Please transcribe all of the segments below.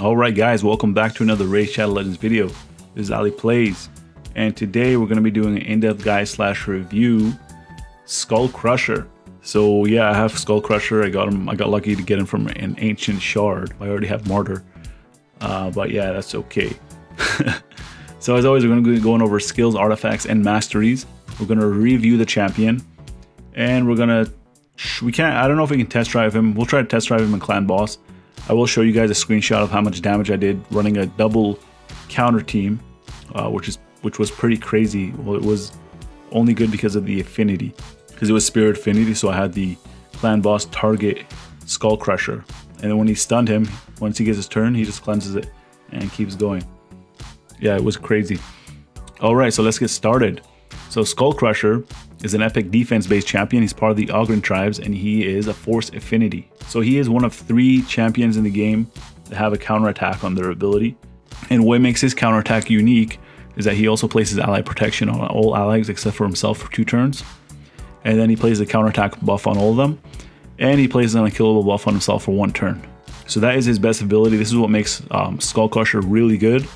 Alright guys, welcome back to another Raid Shadow Legends video. This is AliPlays, and today we're going to be doing an in-depth guide slash review Skullcrusher. So yeah, I have Skullcrusher. I got lucky to get him from an ancient shard. I already have Martyr, but yeah, that's okay. So as always, we're going to be going over skills, artifacts, and masteries. We're going to review the champion, and we're going to... I don't know if we can test drive him. We'll try to test drive him in Clan Boss. I will show you guys a screenshot of how much damage I did running a double counter team, which was pretty crazy. Well, it was only good because of the affinity, because it was spirit affinity. So I had the Clan Boss target Skullcrusher, and then when he stunned him, once he gets his turn, he just cleanses it and keeps going. Yeah, it was crazy. All right, so let's get started. So Skullcrusher is an epic defense-based champion. He's part of the Ogryn Tribes, and he is a Force affinity. So he is one of three champions in the game that have a counterattack on their ability. And what makes his counterattack unique is that he also places ally protection on all allies except for himself for 2 turns. And then he plays the counterattack buff on all of them. And he plays an unkillable buff on himself for 1 turn. So that is his best ability. This is what makes Skullcrusher really good.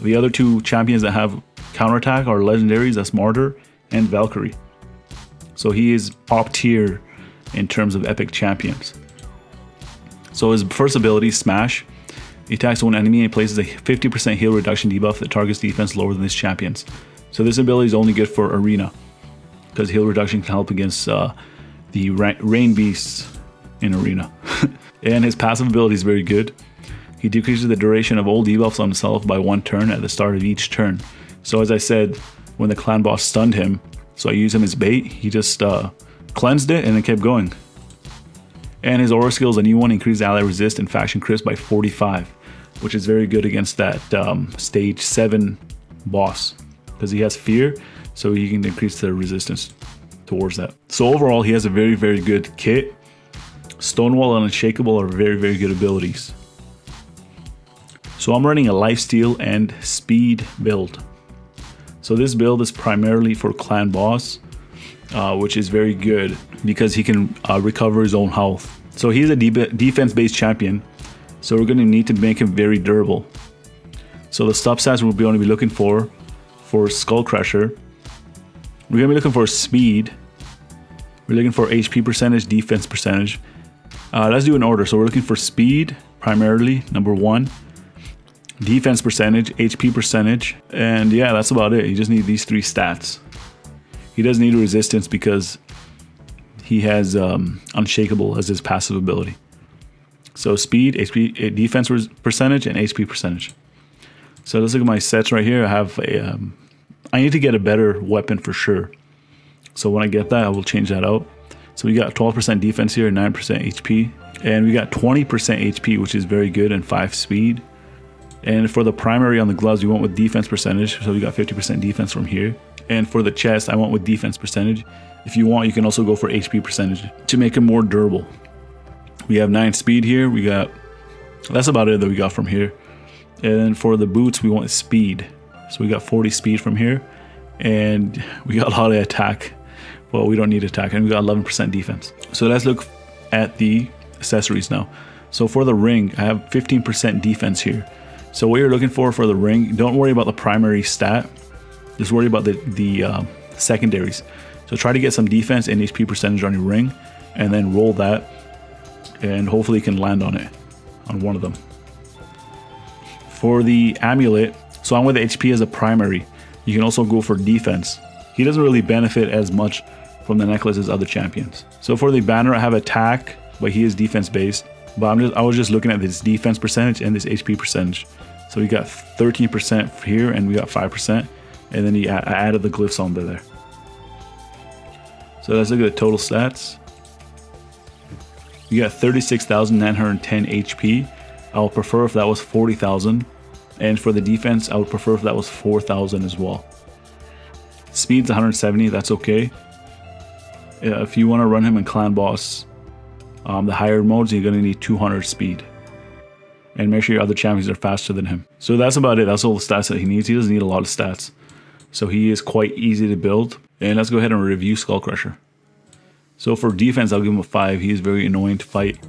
The other two champions that have counterattack are legendaries. That's Martyr and Valkyrie. So he is top tier in terms of epic champions. So his first ability, Smash. He attacks one enemy and places a 50% heal reduction debuff that targets defense lower than his champions. So this ability is only good for Arena, because heal reduction can help against the rain beasts in Arena. And his passive ability is very good. He decreases the duration of all debuffs on himself by 1 turn at the start of each turn. So as I said, when the Clan Boss stunned him, so I used him as bait, he just cleansed it and it kept going. And his aura skill is a new one, increased ally resist and faction crits by 45, which is very good against that stage 7 boss, because he has fear, so he can increase the resistance towards that. So overall, he has a very, very good kit. Stonewall and Unshakable are very, very good abilities. So I'm running a lifesteal and speed build. So this build is primarily for Clan Boss, which is very good because he can recover his own health. So he's a defense-based champion, so we're going to need to make him very durable. So the stop stats we're going to be looking for Skullcrusher, we're going to be looking for speed, we're looking for HP percentage, defense percentage. Let's do an order. So we're looking for speed primarily, number 1. Defense percentage, HP percentage, and yeah, that's about it. You just need these 3 stats. He doesn't need resistance because he has Unshakable as his passive ability. So speed, HP, defense percentage, and HP percentage. So let's look at my sets right here. I have a... I need to get a better weapon for sure. So when I get that, I will change that out. So we got 12% defense here and 9% HP. And we got 20% HP, which is very good, and 5 speed. And for the primary on the gloves, we went with defense percentage. So we got 50% defense from here. And for the chest, I went with defense percentage. If you want, you can also go for HP percentage to make it more durable. We have 9 speed here. We got, that's about it that we got from here. And for the boots, we want speed. So we got 40 speed from here. And we got a lot of attack. Well, we don't need attack. And we got 11% defense. So let's look at the accessories now. So for the ring, I have 15% defense here. So what you're looking for the ring, don't worry about the primary stat. Just worry about the secondaries. So try to get some defense and HP percentage on your ring, and then roll that, and hopefully you can land on it, on one of them. For the amulet, so I'm with HP as a primary. You can also go for defense. He doesn't really benefit as much from the necklace as other champions. So for the banner, I have attack, but he is defense based. But I was just looking at this defense percentage and this HP percentage. So we got 13% here and we got 5%. And then I added the glyphs onto there. So let's look at the total stats. We got 36,910 HP. I would prefer if that was 40,000. And for the defense, I would prefer if that was 4,000 as well. Speed's 170, that's okay. If you want to run him in Clan Boss, the higher modes, you're going to need 200 speed. And make sure your other champions are faster than him. So that's about it. That's all the stats that he needs. He doesn't need a lot of stats. So he is quite easy to build. And let's go ahead and review Skullcrusher. So for defense, I'll give him a 5. He is very annoying to fight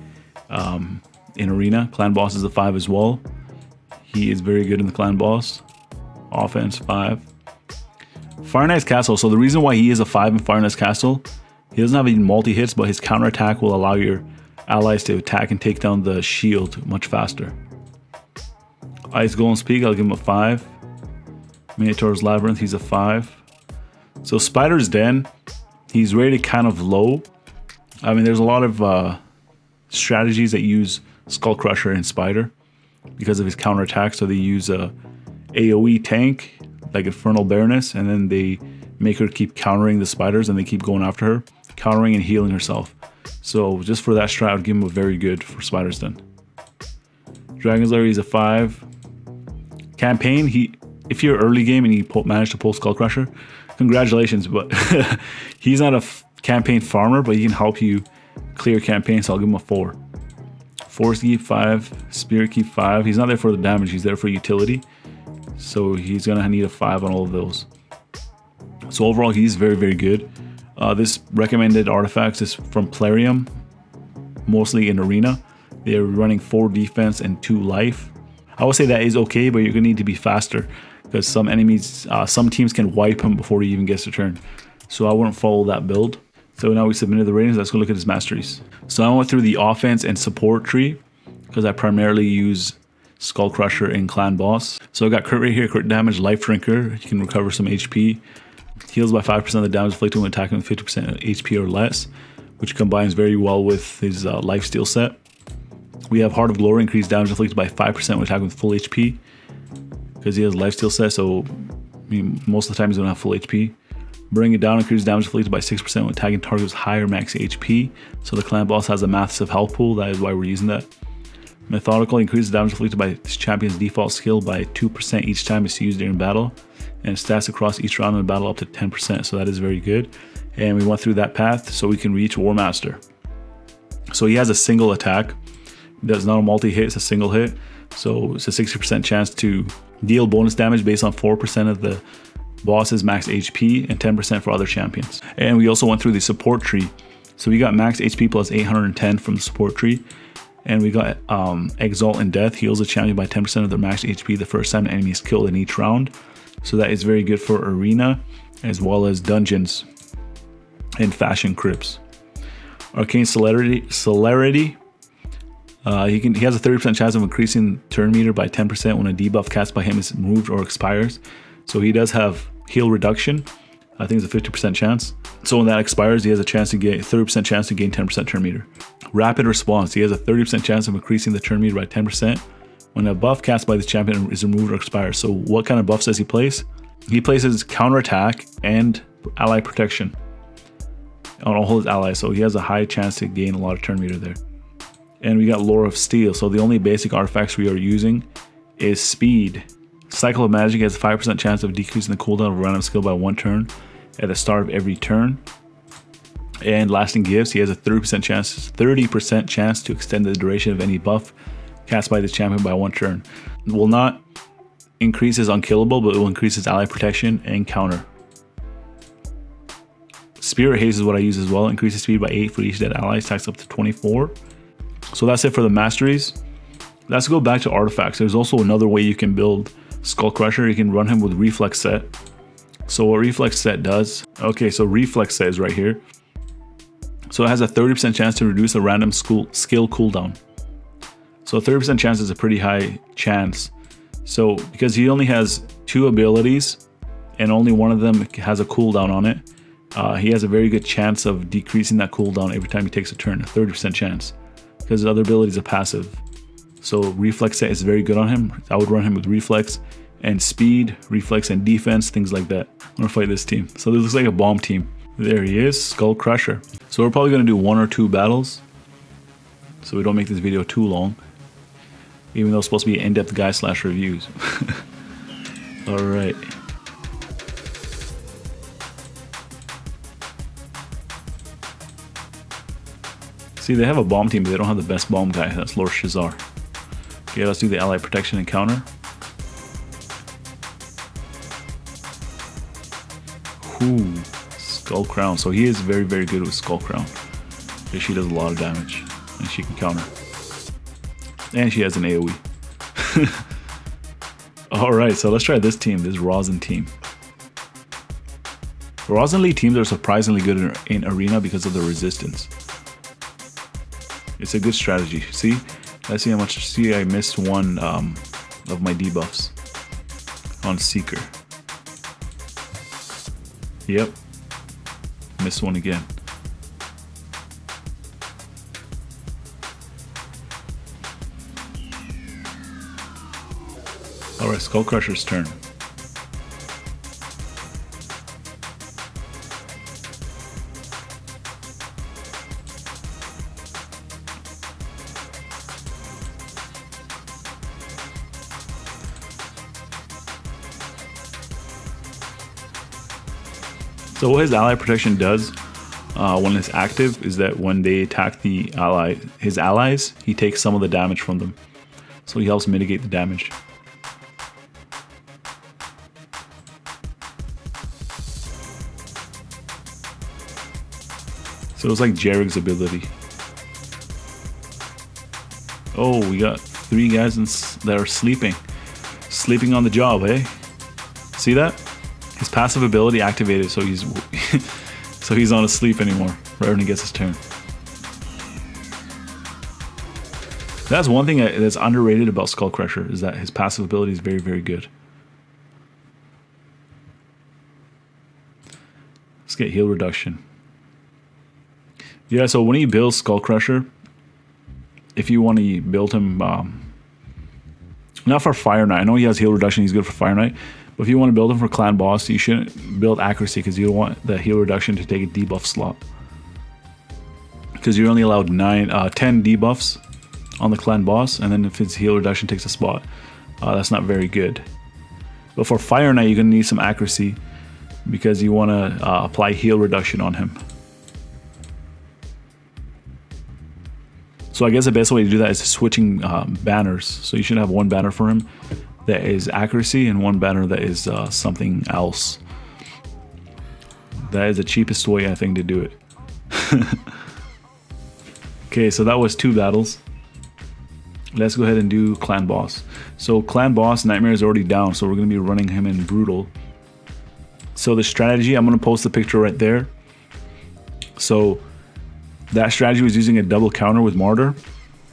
in Arena. Clan Boss is a 5 as well. He is very good in the Clan Boss. Offense, 5. Fire Knight's Castle. So the reason why he is a 5 in Fire Knight's Castle, he doesn't have any multi-hits, but his counter-attack will allow your allies to attack and take down the shield much faster. Ice Golem's Peak, I'll give him a 5. Minotaur's Labyrinth, he's a 5. So Spider's Den, he's rated kind of low. I mean, there's a lot of strategies that use Skullcrusher and Spider because of his counterattack. So they use a AoE tank like Infernal Baroness, and then they make her keep countering the spiders, and they keep going after her, countering and healing herself. So just for that strat, I would give him a very good for Spider's Den. Dragon's Lair, he's a 5. Campaign, if you're early game and you manage to pull Skullcrusher, congratulations, but he's not a campaign farmer, but he can help you clear campaign, so I'll give him a 4. Force Keep, 5. Spirit Keep, 5. He's not there for the damage, he's there for utility. So he's gonna need a 5 on all of those. So overall, he's very, very good. This recommended artifacts is from Plarium, mostly in Arena. They are running 4 defense and 2 life. I would say that is okay, but you're gonna need to be faster because some enemies, some teams can wipe him before he even gets to turn. So I wouldn't follow that build. So now we submitted the ratings. Let's go look at his masteries. So I went through the offense and support tree because I primarily use Skullcrusher and Clan Boss. So I got crit right here, crit damage, life drinker. You can recover some HP. Heals by 5% of the damage inflicted when attacking with 50% HP or less, which combines very well with his lifesteal set. We have Heart of Glory, increased damage inflicted by 5% when attacking with full HP, because he has lifesteal set, so I mean, most of the time he's gonna have full HP. Bring It Down, increased damage inflicted by 6% when attacking targets higher max HP. So the Clan Boss has a massive health pool, that is why we're using that. Methodical, increases damage inflicted by this champion's default skill by 2% each time it's used during battle, and stats across each round in battle up to 10%, so that is very good. And we went through that path so we can reach War Master. So he has a single attack, that's not a multi-hit, it's a single hit. So it's a 60% chance to deal bonus damage based on 4% of the boss's max HP and 10% for other champions. And we also went through the support tree. So we got max HP plus 810 from the support tree. And we got Exalt and Death, heals a champion by 10% of their max HP the first time an enemy is killed in each round. So that is very good for Arena as well as Dungeons and Fashion Crypts. Arcane Celerity. He has a 30% chance of increasing turn meter by 10% when a debuff cast by him is removed or expires. So he does have heal reduction. I think it's a 50% chance. So when that expires, he has a chance to get 30% chance to gain 10% turn meter. Rapid Response. He has a 30% chance of increasing the turn meter by 10% when a buff cast by this champion is removed or expires. So what kind of buffs does he place? He places counterattack and ally protection on all his allies. So he has a high chance to gain a lot of turn meter there. And we got Lore of Steel. So the only basic artifacts we are using is Speed. Cycle of Magic has a 5% chance of decreasing the cooldown of a random skill by 1 turn at the start of every turn. And Lasting Gifts, he has a 30% chance to extend the duration of any buff cast by this champion by 1 turn. It will not increase his unkillable, but it will increase his ally protection and counter. Spirit Haze is what I use as well. Increases speed by 8 for each dead ally, stacks up to 24. So that's it for the masteries. Let's go back to artifacts. There's also another way you can build Skullcrusher. You can run him with Reflex Set. So what Reflex Set does, okay, so Reflex Set is right here. So it has a 30% chance to reduce a random skill cooldown. So 30% chance is a pretty high chance. So because he only has 2 abilities and only one of them has a cooldown on it, he has a very good chance of decreasing that cooldown every time he takes a turn, a 30% chance, because his other abilities are passive. So Reflex Set is very good on him. I would run him with Reflex and Speed, Reflex and Defense, things like that. I'm gonna fight this team. So this looks like a bomb team. There he is, Skullcrusher. So we're probably gonna do 1 or 2 battles, so we don't make this video too long, even though it's supposed to be in-depth guide / reviews. All right. See, they have a bomb team, but they don't have the best bomb guy. That's Lord Shazar. Okay, let's do the ally protection and counter. Ooh, Skull Crown. So he is very, very good with Skull Crown. She does a lot of damage, and she can counter. And she has an AoE. All right, so let's try this team, this Rosin team. Rosin Lee teams are surprisingly good in arena because of the resistance. It's a good strategy. See, let's see how much. See, I missed one of my debuffs on Seeker. Yep, missed one again. All right, Skullcrusher's turn. So what his ally protection does when it's active is that when they attack the ally, his allies, he takes some of the damage from them. So he helps mitigate the damage. So it's like Jareg's ability. Oh, we got three guys that are sleeping. Sleeping on the job, eh? See that? His passive ability activated, so he's so he's not asleep anymore right when he gets his turn. That's one thing that's underrated about Skullcrusher, is that his passive ability is very, very good. Let's get heal reduction. Yeah, so when you build Skullcrusher, if you want to build him, not for Fire Knight, I know he has heal reduction, he's good for Fire Knight, but if you want to build him for Clan Boss, you shouldn't build accuracy because you don't want the heal reduction to take a debuff slot. Because you're only allowed 10 debuffs on the Clan Boss, and then if his heal reduction takes a spot, that's not very good. But for Fire Knight, you're going to need some accuracy because you want to apply heal reduction on him. So I guess the best way to do that is switching banners. So you should have one banner for him that is accuracy and one banner that is something else. That is the cheapest way, I think, to do it. Okay, so that was two battles. Let's go ahead and do Clan Boss. So Clan Boss Nightmare is already down, so we're gonna be running him in Brutal. So the strategy, I'm gonna post the picture right there. So that strategy was using a double counter with Martyr,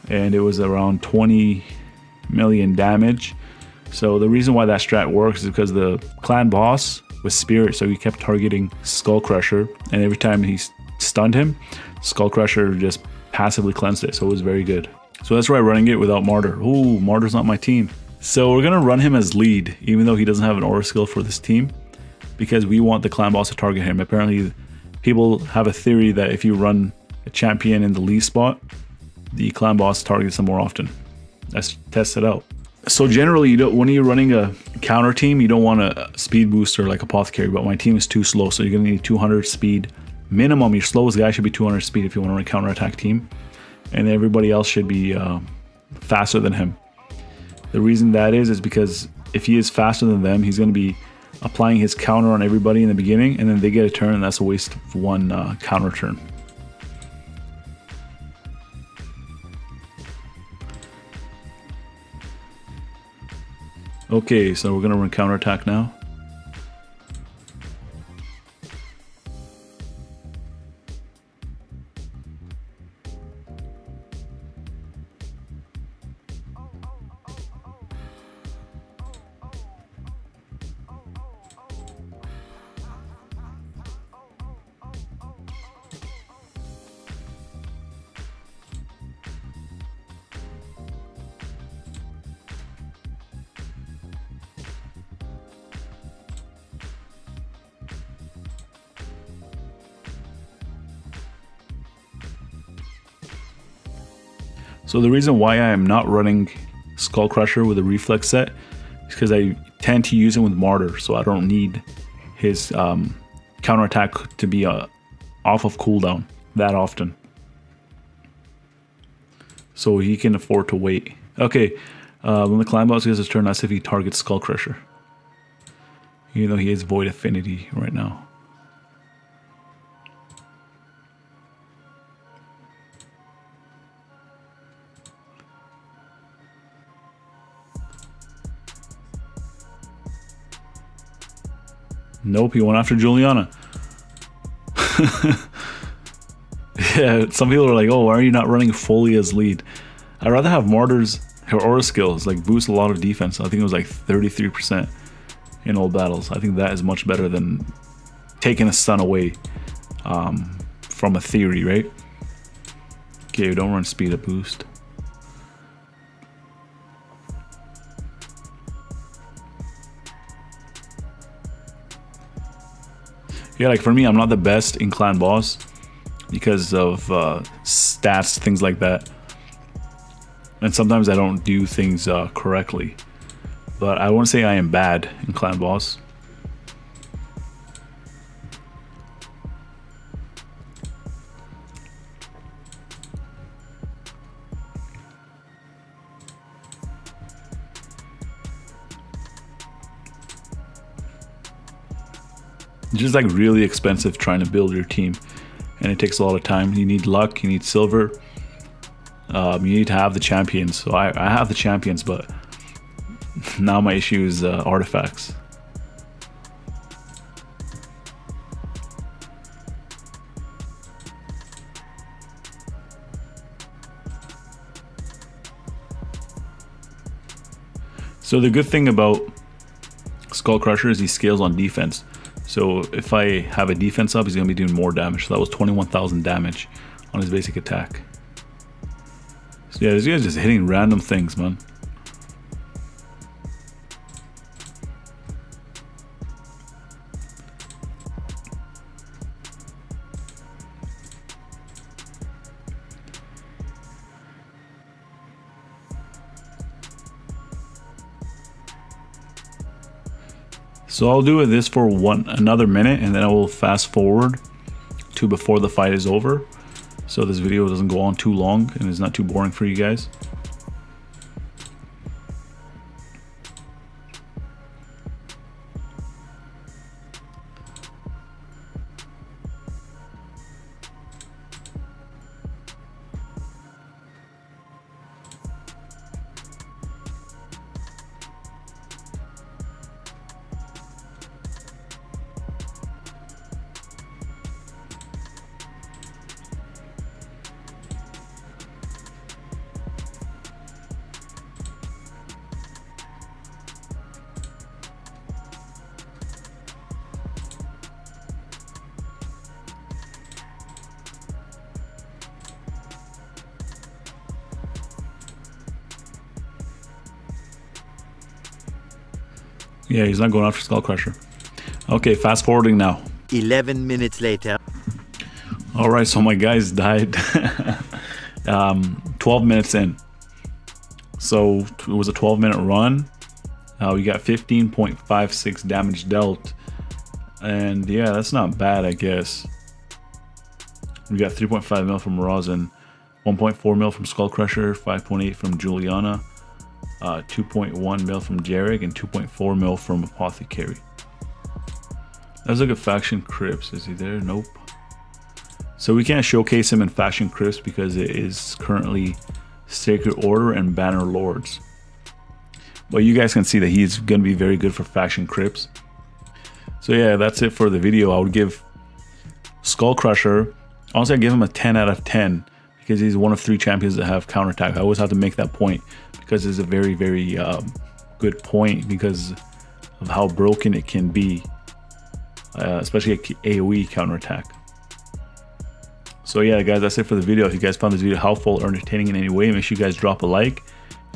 and it was around 20 million damage. So the reason why that strat works is because the Clan Boss was Spirit, so he kept targeting Skullcrusher, and every time he stunned him, Skullcrusher just passively cleansed it, so it was very good. So that's why I'm running it without Martyr. Ooh, Martyr's not my team. So we're gonna run him as lead, even though he doesn't have an aura skill for this team, because we want the Clan Boss to target him. Apparently, people have a theory that if you run a champion in the lead spot, the Clan Boss targets him more often. Let's test it out. So generally, you don't, when you're running a counter team, you don't want a speed booster like Apothecary, but my team is too slow, so you're going to need 200 speed minimum. Your slowest guy should be 200 speed if you want to run a counter attack team, and everybody else should be faster than him. The reason that is because if he is faster than them, he's going to be applying his counter on everybody in the beginning, and then they get a turn, and that's a waste of one counter turn. Okay, so we're gonna run counterattack now. So the reason why I am not running Skullcrusher with a reflex set is because I tend to use him with Martyr, so I don't need his counterattack to be off of cooldown that often. So he can afford to wait. Okay, when the Clan Boss gets his turn, that's if he targets Skullcrusher. Even though he has Void Affinity right now. Nope, he went after Juliana. Yeah, some people are like, oh, why are you not running Foley as lead? I'd rather have Martyr's, her aura skills, like boost a lot of defense. I think it was like 33% in all battles. I think that is much better than taking a stun away from a theory, right? Okay, don't run speed up boost. Yeah, like for me, I'm not the best in Clan Boss because of stats, things like that. And sometimes I don't do things correctly. But I won't say I am bad in Clan Boss. It's just like really expensive trying to build your team, and it takes a lot of time. You need luck, you need silver, you need to have the champions. So I have the champions, but now my issue is artifacts. So the good thing about Skullcrusher is he scales on defense. So if I have a defense up, he's going to be doing more damage. So that was 21,000 damage on his basic attack. So yeah, this guy's just hitting random things, man. So I'll do this for another minute, and then I will fast forward to before the fight is over, so this video doesn't go on too long and it's not too boring for you guys. Yeah, he's not going after Skullcrusher. Okay, fast forwarding now. 11 minutes later. All right, so my guys died 12 minutes in. So it was a 12-minute run. We got 15.56 damage dealt. And yeah, that's not bad, I guess. We got 3.5 mil from Rosin, 1.4 mil from Skullcrusher, 5.8 from Juliana, 2.1 mil from Jareg, and 2.4 mil from Apothecary. Let's look at Faction Crips. Is he there? Nope. So we can't showcase him in Faction Crips because it is currently Sacred Order and Banner Lords. But you guys can see that he's going to be very good for Faction Crips. So yeah, that's it for the video. I would give Skullcrusher, honestly, I'd give him a 10 out of 10 because he's one of 3 champions that have counterattack. I always have to make that point, because it's a very, very good point because of how broken it can be, especially AoE counterattack. So yeah, guys, that's it for the video. If you guys found this video helpful or entertaining in any way, make sure you guys drop a like.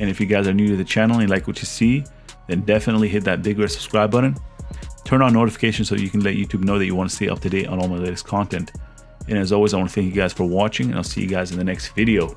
And if you guys are new to the channel and like what you see, then definitely hit that big red subscribe button. Turn on notifications so you can let YouTube know that you want to stay up to date on all my latest content. And as always, I want to thank you guys for watching, and I'll see you guys in the next video.